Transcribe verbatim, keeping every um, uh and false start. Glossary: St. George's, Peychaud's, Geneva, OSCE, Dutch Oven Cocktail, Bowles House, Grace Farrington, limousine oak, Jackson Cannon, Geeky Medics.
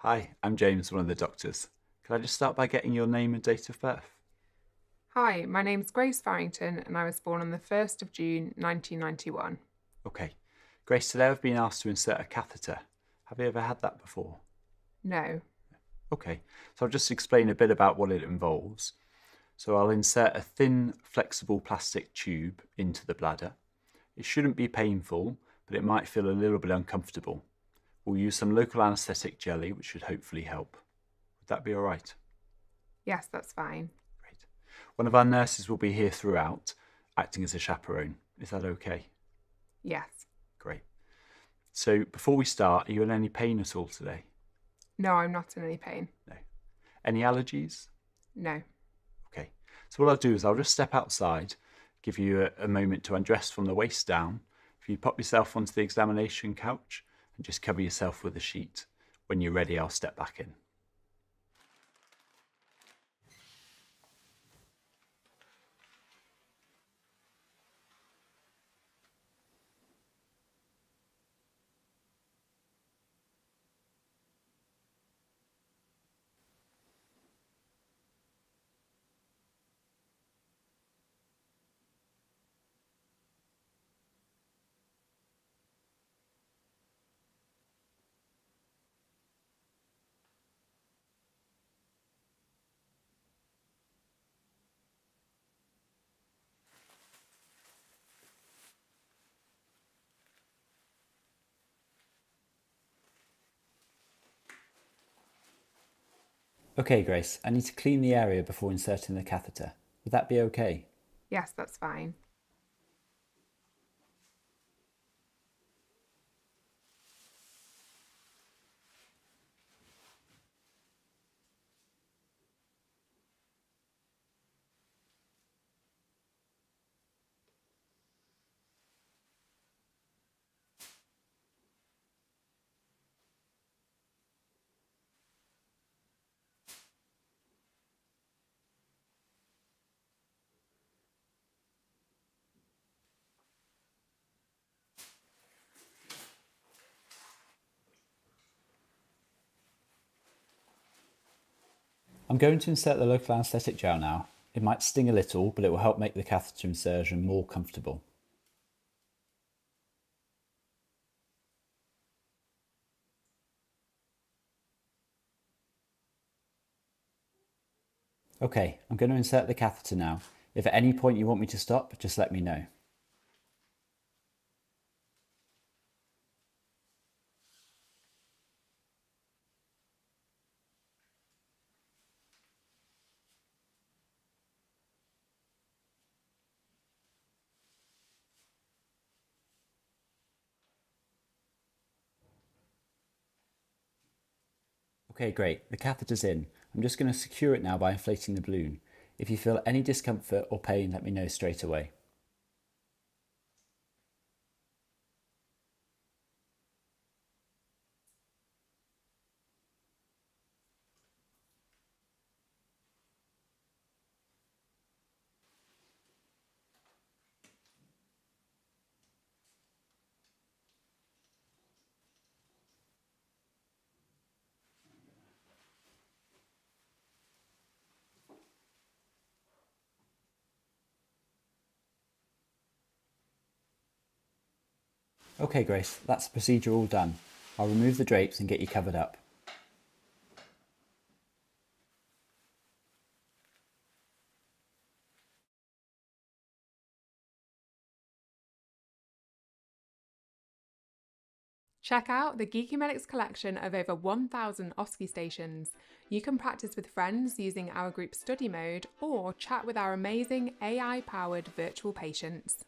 Hi, I'm James, one of the doctors. Can I just start by getting your name and date of birth? Hi, my name's Grace Farrington and I was born on the first of June nineteen ninety-one. Okay. Grace, today I've been asked to insert a catheter. Have you ever had that before? No. Okay, so I'll just explain a bit about what it involves. So I'll insert a thin, flexible plastic tube into the bladder. It shouldn't be painful, but it might feel a little bit uncomfortable. We'll use some local anaesthetic jelly, which should hopefully help. Would that be all right? Yes, that's fine. Great. One of our nurses will be here throughout, acting as a chaperone. Is that okay? Yes. Great. So before we start, are you in any pain at all today? No, I'm not in any pain. No. Any allergies? No. Okay. So what I'll do is I'll just step outside, give you a, a moment to undress from the waist down. If you pop yourself onto the examination couch, and just cover yourself with a sheet. When you're ready, I'll step back in. Okay, Grace, I need to clean the area before inserting the catheter. Would that be okay? Yes, that's fine. I'm going to insert the local anaesthetic gel now. It might sting a little, but it will help make the catheter insertion more comfortable. Okay, I'm going to insert the catheter now. If at any point you want me to stop, just let me know. Okay, great. The catheter's in. I'm just going to secure it now by inflating the balloon. If you feel any discomfort or pain, let me know straight away. Okay, Grace, that's the procedure all done. I'll remove the drapes and get you covered up. Check out the Geeky Medics collection of over one thousand O S C E stations. You can practice with friends using our group study mode or chat with our amazing A I-powered virtual patients.